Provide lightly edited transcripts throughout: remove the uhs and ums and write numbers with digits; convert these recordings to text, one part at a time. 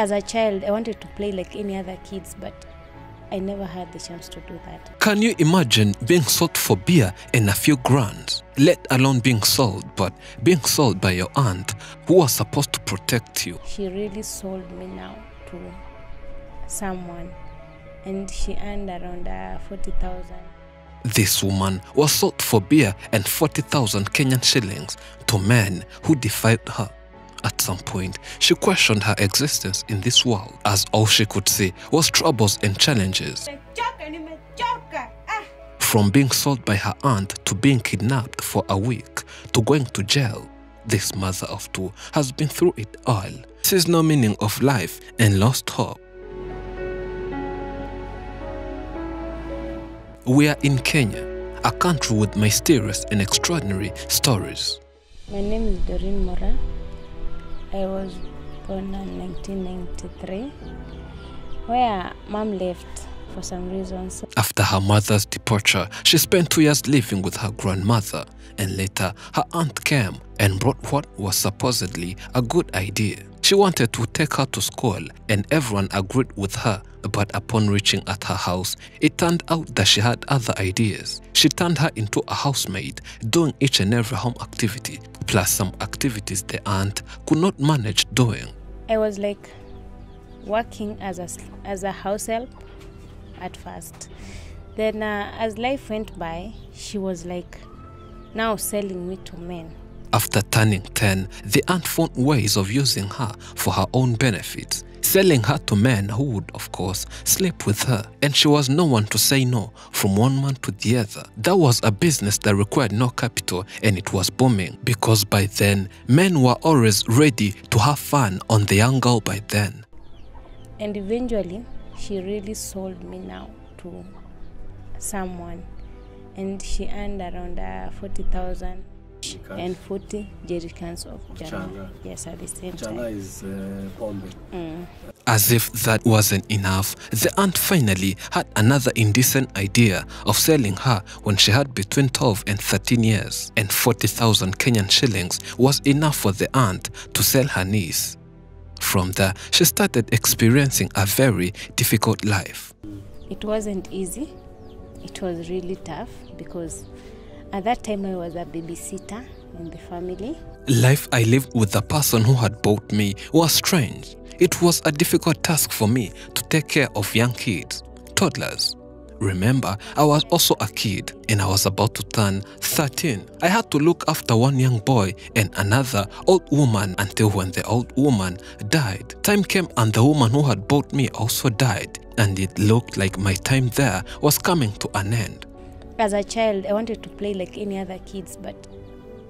As a child, I wanted to play like any other kids, but I never had the chance to do that. Can you imagine being sold for beer and a few grand, let alone being sold, but being sold by your aunt, who was supposed to protect you? She really sold me now to someone, and she earned around 40,000. This woman was sold for beer and 40,000 Kenyan shillings to men who defied her. At some point, she questioned her existence in this world, as all she could see was troubles and challenges. From being sold by her aunt to being kidnapped for a week to going to jail, this mother of two has been through it all. Sees no meaning of life and lost hope. We are in Kenya, a country with mysterious and extraordinary stories. My name is Doreen Moran. I was born in 1993, where Mom left for some reasons. After her mother's departure, she spent 2 years living with her grandmother, and later her aunt came and brought what was supposedly a good idea. She wanted to take her to school, and everyone agreed with her, but upon reaching at her house, it turned out that she had other ideas. She turned her into a housemaid, doing each and every home activity, plus some activities the aunt could not manage doing. I was like working as a house help at first. Then as life went by, she was like now selling me to men. After turning 10, the aunt found ways of using her for her own benefits, selling her to men who would, of course, sleep with her. And she was no one to say no, from one man to the other. That was a business that required no capital, and it was booming, because by then, men were always ready to have fun on the young girl by then. And eventually, she really sold me now to someone, and she earned around 40,000. And 40 jerrycans of changa. Yes, at the same time. Changa is pombe. As if that wasn't enough, the aunt finally had another indecent idea of selling her when she had between 12 and 13 years, and 40,000 Kenyan shillings was enough for the aunt to sell her niece. From there, she started experiencing a very difficult life. It wasn't easy. It was really tough, because at that time, I was a babysitter in the family. Life I lived with the person who had bought me was strange. It was a difficult task for me to take care of young kids, toddlers. Remember, I was also a kid, and I was about to turn 13. I had to look after one young boy and another old woman until when the old woman died. Time came and the woman who had bought me also died, and it looked like my time there was coming to an end. As a child, I wanted to play like any other kids, but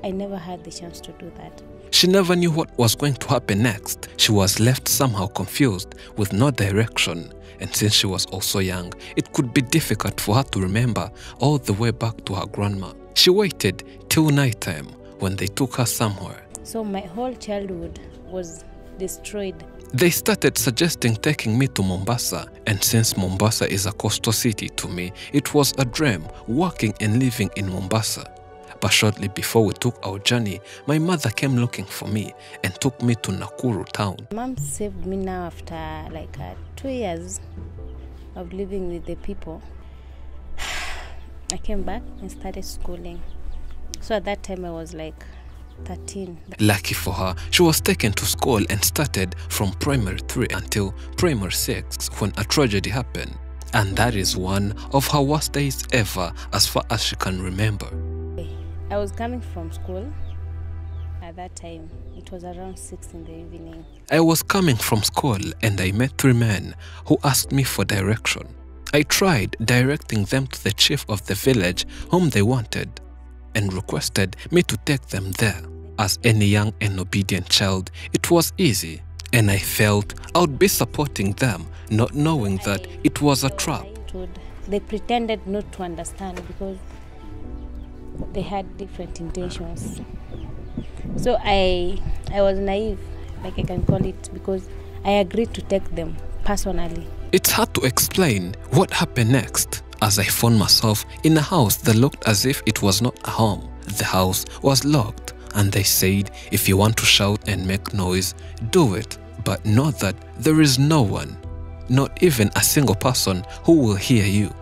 I never had the chance to do that. She never knew what was going to happen next. She was left somehow confused, with no direction. And since she was also young, it could be difficult for her to remember all the way back to her grandma. She waited till nighttime when they took her somewhere. So my whole childhood was destroyed. They started suggesting taking me to Mombasa, and since Mombasa is a coastal city to me, it was a dream working and living in Mombasa. But shortly before we took our journey, my mother came looking for me and took me to Nakuru town. Mom saved me now after like 2 years of living with the people. I came back and started schooling. So at that time I was like 13. Lucky for her, she was taken to school and started from primary 3 until primary 6 when a tragedy happened. And that is one of her worst days ever, as far as she can remember. I was coming from school at that time. It was around 6 in the evening. I was coming from school and I met 3 men who asked me for direction. I tried directing them to the chief of the village whom they wanted, and requested me to take them there. As any young and obedient child, it was easy, and I felt I would be supporting them, not knowing that it was a trap. They pretended not to understand because they had different intentions. So I was naive, like I can call it, because I agreed to take them personally. It's hard to explain what happened next, as I found myself in a house that looked as if it was not a home. The house was locked, and they said, if you want to shout and make noise, do it, but know that there is no one, not even a single person, who will hear you.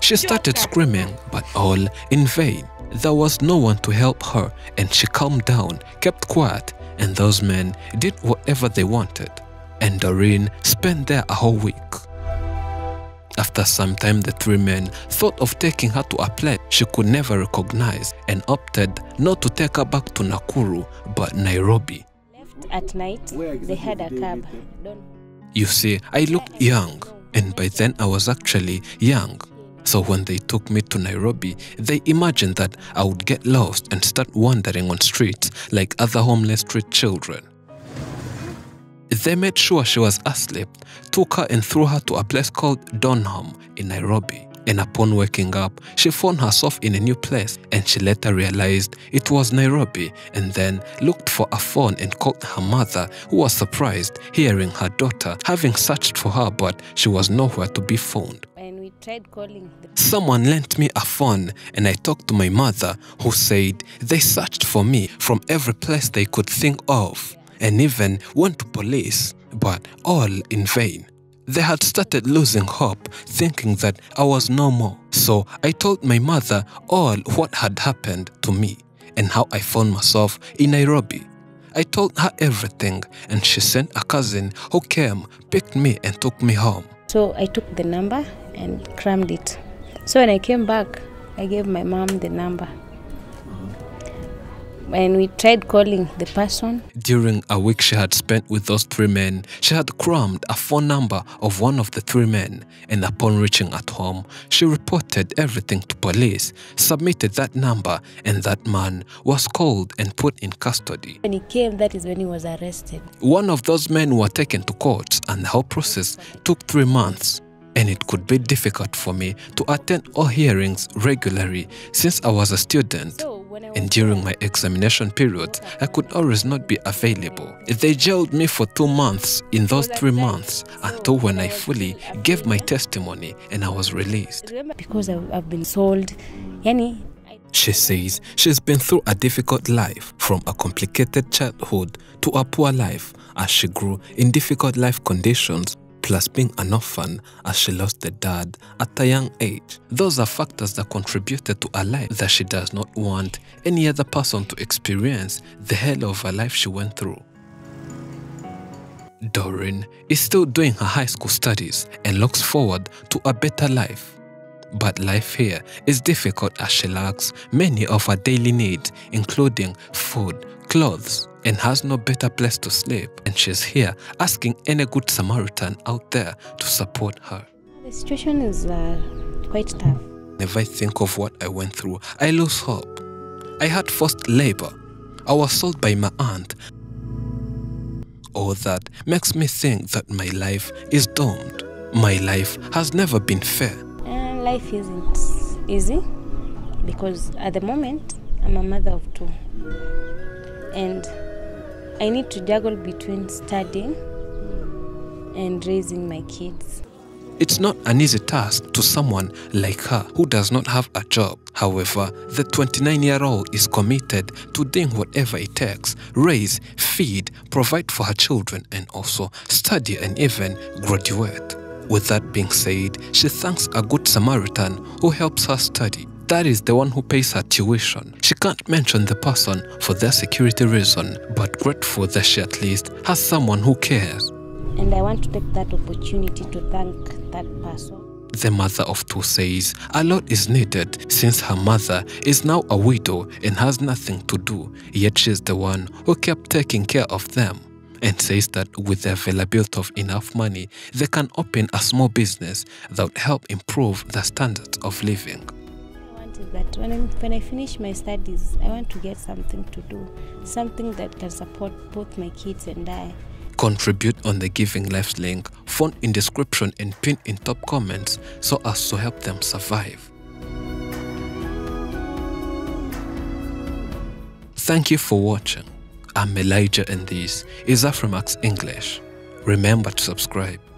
She started screaming, but all in vain. There was no one to help her, and she calmed down, kept quiet, and those men did whatever they wanted. And Doreen spent there a whole week. After some time, the three men thought of taking her to a place she could never recognize and opted not to take her back to Nakuru, but Nairobi. Left at night, they had a cab. You see, I looked young, and by then I was actually young. So when they took me to Nairobi, they imagined that I would get lost and start wandering on streets like other homeless street children. They made sure she was asleep, took her and threw her to a place called Donham in Nairobi. And upon waking up, she found herself in a new place, and she later realized it was Nairobi, and then looked for a phone and called her mother, who was surprised hearing her daughter having searched for her, but she was nowhere to be found. Someone lent me a phone, and I talked to my mother, who said they searched for me from every place they could think of and even went to police, but all in vain. They had started losing hope, thinking that I was no more. So I told my mother all what had happened to me and how I found myself in Nairobi. I told her everything, and she sent a cousin who came, picked me and took me home. So I took the number and crammed it. So when I came back, I gave my mom the number. And we tried calling the person. During a week she had spent with those three men, she had crammed a phone number of one of the three men, and upon reaching at home, she reported everything to police, submitted that number, and that man was called and put in custody. When he came, that is when he was arrested. One of those men were taken to court, and the whole process took 3 months. And it could be difficult for me to attend all hearings regularly since I was a student. And during my examination period, I could always not be available. They jailed me for 2 months in those 3 months until when I fully gave my testimony and I was released. Because I've been sold. She says she's been through a difficult life, from a complicated childhood to a poor life, as she grew in difficult life conditions, plus being an orphan as she lost the dad at a young age. Those are factors that contributed to a life that she does not want any other person to experience the hell of a life she went through. Doreen is still doing her high school studies and looks forward to a better life. But life here is difficult as she lacks many of her daily needs, including food, clothes, and has no better place to sleep, and she's here asking any good Samaritan out there to support her. The situation is quite tough. If I think of what I went through, I lose hope. I had forced labor. I was sold by my aunt. All that makes me think that my life is doomed. My life has never been fair. Life isn't easy because at the moment I'm a mother of two, and I need to juggle between studying and raising my kids. It's not an easy task to someone like her who does not have a job. However, the 29-year-old is committed to doing whatever it takes, raise, feed, provide for her children, and also study and even graduate. With that being said, she thanks a good Samaritan who helps her study. That is the one who pays her tuition. She can't mention the person for their security reason, but grateful that she at least has someone who cares. And I want to take that opportunity to thank that person. The mother of two says a lot is needed since her mother is now a widow and has nothing to do, yet she's the one who kept taking care of them, and says that with the availability of enough money, they can open a small business that would help improve their standards of living. That when I finish my studies, I want to get something to do, something that can support both my kids and I. Contribute on the Giving Lives link found in description and pinned in top comments so as to help them survive. Thank you for watching. I'm Elijah and this is Afrimax English. Remember to subscribe.